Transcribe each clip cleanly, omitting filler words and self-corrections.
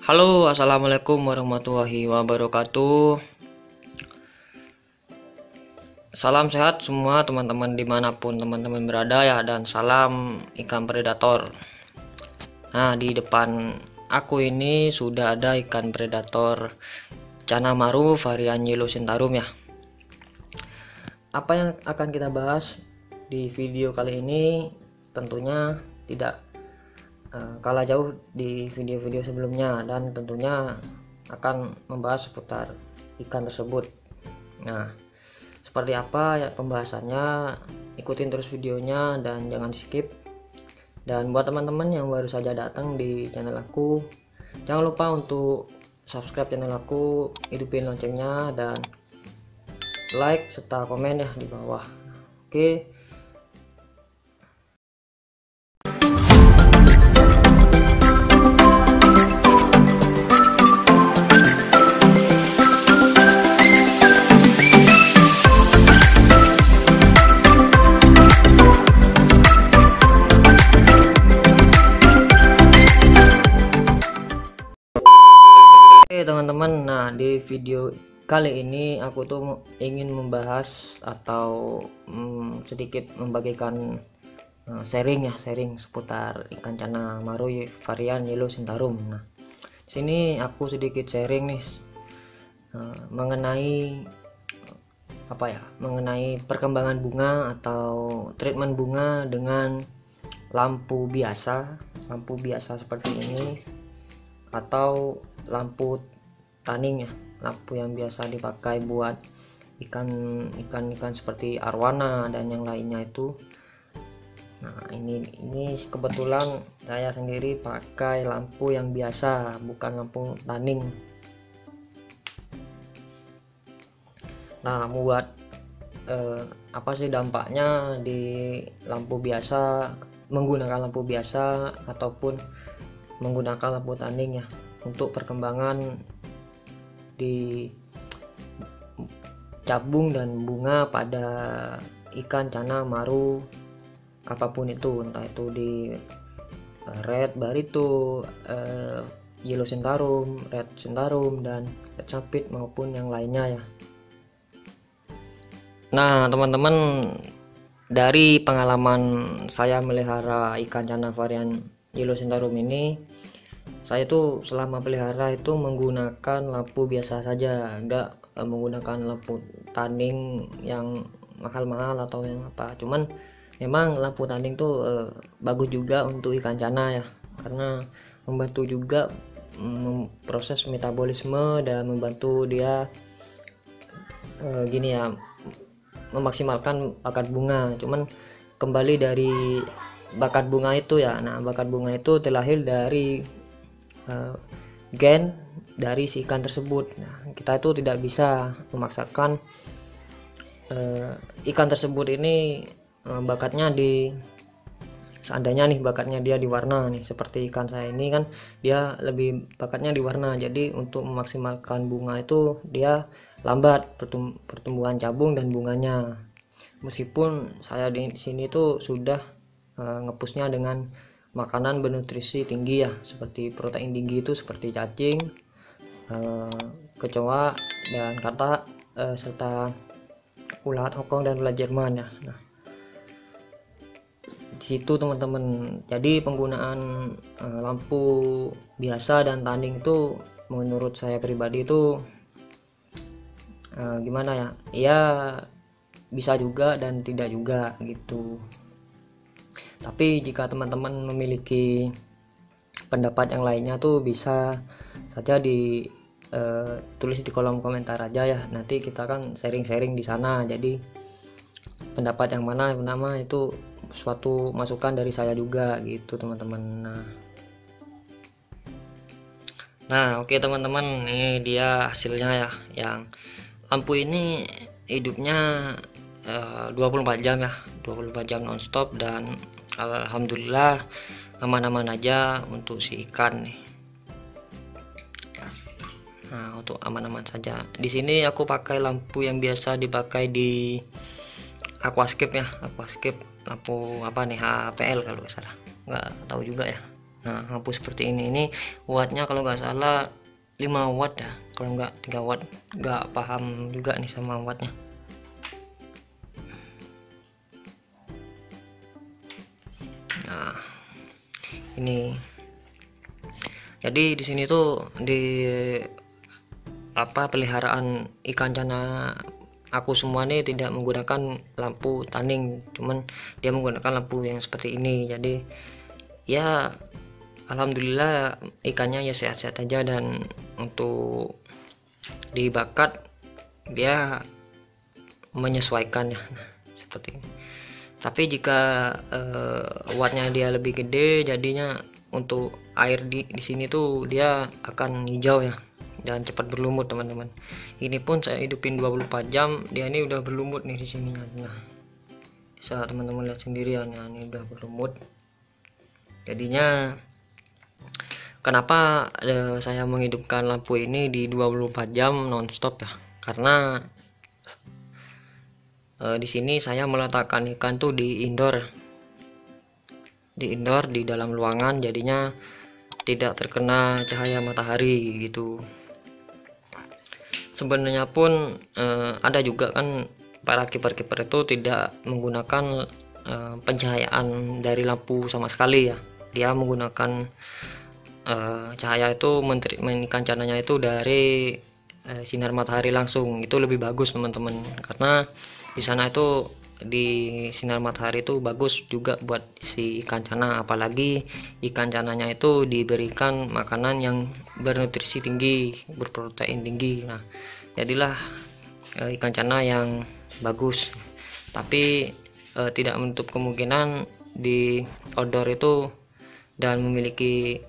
Halo, assalamualaikum warahmatullahi wabarakatuh. Salam sehat semua teman-teman dimanapun teman-teman berada ya, dan salam ikan predator. Nah, di depan aku ini sudah ada ikan predator Channa maru varian yellow sentarum ya. Apa yang akan kita bahas di video kali ini tentunya tidak kalah jauh di video-video sebelumnya, dan tentunya akan membahas seputar ikan tersebut. Nah, seperti apa ya pembahasannya, ikutin terus videonya dan jangan skip. Dan buat teman-teman yang baru saja datang di channel aku, jangan lupa untuk subscribe channel aku, hidupin loncengnya, dan like serta komen ya di bawah. Oke. Teman-teman, nah di video kali ini aku tuh ingin membahas atau sedikit membagikan sharing seputar ikan Channa maru varian yellow sentarum. Nah, sini aku sedikit sharing nih mengenai mengenai perkembangan bunga atau treatment bunga dengan lampu biasa seperti ini, atau lampu tanning ya, lampu yang biasa dipakai buat ikan seperti arwana dan yang lainnya itu. Nah, ini kebetulan saya sendiri pakai lampu yang biasa, bukan lampu tanning. Nah, buat apa sih dampaknya di lampu biasa, menggunakan lampu biasa ataupun menggunakan lampu tanning ya, untuk perkembangan di cabung dan bunga pada ikan Channa maru apapun itu, entah itu di red barito, yellow sentarum, red sentarum, dan red capit maupun yang lainnya ya. Nah teman-teman, dari pengalaman saya melihara ikan Channa varian yellow sentarum ini, saya itu selama pelihara itu menggunakan lampu biasa saja, nggak menggunakan lampu tanning yang mahal-mahal atau yang apa. Cuman memang lampu tanning tuh bagus juga untuk ikan Channa ya, karena membantu juga proses metabolisme dan membantu dia memaksimalkan akar bunga. Cuman kembali dari bakat bunga itu ya. Nah, bakat bunga itu terlahir dari gen dari si ikan tersebut. Nah, kita itu tidak bisa memaksakan ikan tersebut ini bakatnya di, seandainya nih bakatnya dia di warna nih, seperti ikan saya ini kan dia lebih bakatnya di warna. Jadi untuk memaksimalkan bunga itu dia lambat pertumbuhan cabung dan bunganya. Meskipun saya di sini tuh sudah ngepusnya dengan makanan bernutrisi tinggi ya, seperti protein tinggi itu seperti cacing, kecoa, dan katak, serta ulat hokong dan ulat Jerman ya. Nah, di situ teman-teman, jadi penggunaan lampu biasa dan tanning itu menurut saya pribadi itu gimana ya? Ya bisa juga dan tidak juga gitu. Tapi jika teman-teman memiliki pendapat yang lainnya tuh bisa saja ditulis di kolom komentar aja ya. Nanti kita kan sharing-sharing di sana. Jadi pendapat yang mana itu suatu masukan dari saya juga gitu teman-teman. Nah, oke teman-teman, ini dia hasilnya ya. Yang lampu ini hidupnya 24 jam ya, 24 jam nonstop, dan alhamdulillah aman-aman aja untuk si ikan nih. Nah, untuk aman-aman saja. Di sini aku pakai lampu yang biasa dipakai di aquascape ya, lampu HPL kalau nggak salah, nggak tahu juga ya. Nah, lampu seperti ini wattnya kalau nggak salah 5 watt ya, kalau nggak 3 watt, nggak paham juga nih sama wattnya. Nah, ini jadi di sini tuh di peliharaan ikan Channa aku semua nih tidak menggunakan lampu tanding, cuman dia menggunakan lampu yang seperti ini. Jadi ya alhamdulillah ikannya ya sehat-sehat aja, dan untuk dibakat dia menyesuaikan ya seperti ini. Tapi jika wattnya dia lebih gede, jadinya untuk air di sini tuh dia akan hijau ya dan cepat berlumut teman-teman. Ini pun saya hidupin 24 jam, dia ini udah berlumut nih di sini. Nah, bisa teman-teman lihat sendirian ya, ini udah berlumut. Jadinya kenapa saya menghidupkan lampu ini di 24 jam nonstop ya? Karena di sini saya meletakkan ikan tuh di indoor. Di indoor di dalam ruangan, jadinya tidak terkena cahaya matahari gitu. Sebenarnya pun ada juga kan para kiper-kiper itu tidak menggunakan pencahayaan dari lampu sama sekali ya. Dia menggunakan cahaya itu menerikan cananya itu dari sinar matahari langsung. Itu lebih bagus teman-teman, karena di sana itu di sinar matahari itu bagus juga buat si ikan Channa, apalagi ikan Channanya itu diberikan makanan yang bernutrisi tinggi, berprotein tinggi. Nah, jadilah ikan Channa yang bagus. Tapi tidak menutup kemungkinan di outdoor itu dan memiliki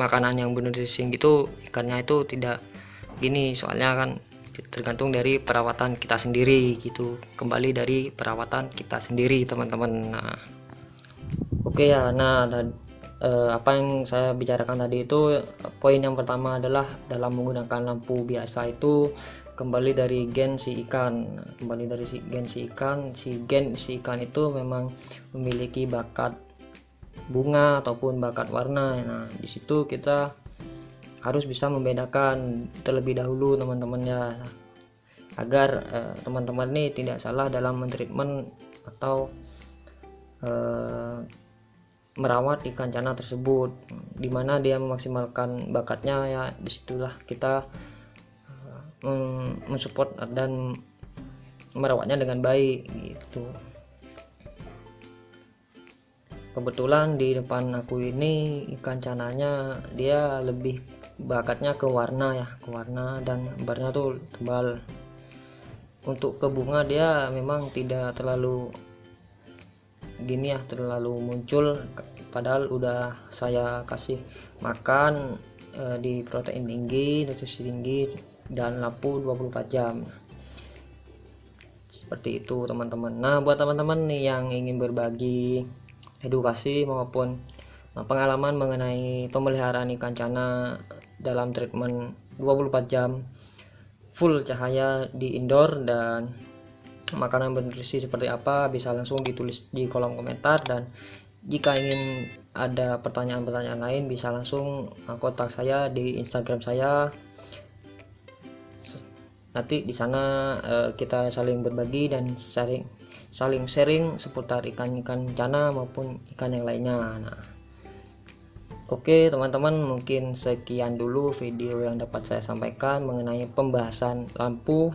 makanan yang bernutrisi gitu, ikannya itu tidak gini, soalnya kan tergantung dari perawatan kita sendiri gitu, kembali dari perawatan kita sendiri teman-teman. Nah, oke ya, nah apa yang saya bicarakan tadi itu poin yang pertama adalah dalam menggunakan lampu biasa itu kembali dari gen si ikan, kembali dari gen si ikan itu memang memiliki bakat bunga ataupun bakat warna. Nah, disitu kita harus bisa membedakan terlebih dahulu teman-teman ya, agar teman-teman nih tidak salah dalam mentreatment atau merawat ikan Channa tersebut, dimana dia memaksimalkan bakatnya ya. Disitulah kita mensupport dan merawatnya dengan baik gitu. Kebetulan di depan aku ini ikan Channanya dia lebih bakatnya ke warna ya, ke warna, dan lembarnya tuh tebal. Untuk ke bunga dia memang tidak terlalu gini ya, terlalu muncul, padahal udah saya kasih makan di protein tinggi, nutrisi tinggi, dan lampu 24 jam. Seperti itu teman-teman. Nah, buat teman-teman nih yang ingin berbagi edukasi maupun pengalaman mengenai pemeliharaan ikan Channa dalam treatment 24 jam full cahaya di indoor dan makanan bernutrisi seperti apa, bisa langsung ditulis di kolom komentar. Dan jika ingin ada pertanyaan-pertanyaan lain bisa langsung kontak saya di Instagram saya. Nanti di sana kita saling berbagi dan saling sharing seputar ikan-ikan Channa maupun ikan yang lainnya. Nah, oke teman-teman, mungkin sekian dulu video yang dapat saya sampaikan mengenai pembahasan lampu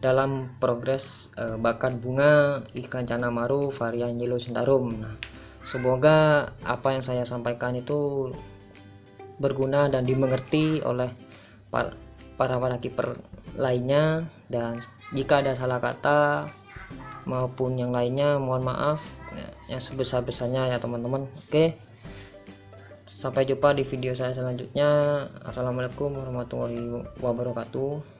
dalam progres bakat bunga ikan Channa maru varian yellow sentarum. Nah, semoga apa yang saya sampaikan itu berguna dan dimengerti oleh para kiper lainnya, dan jika ada salah kata maupun yang lainnya mohon maaf yang sebesar-besarnya ya teman-teman. Oke, sampai jumpa di video saya selanjutnya. Assalamualaikum warahmatullahi wabarakatuh.